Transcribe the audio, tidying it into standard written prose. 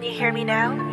Can you hear me now?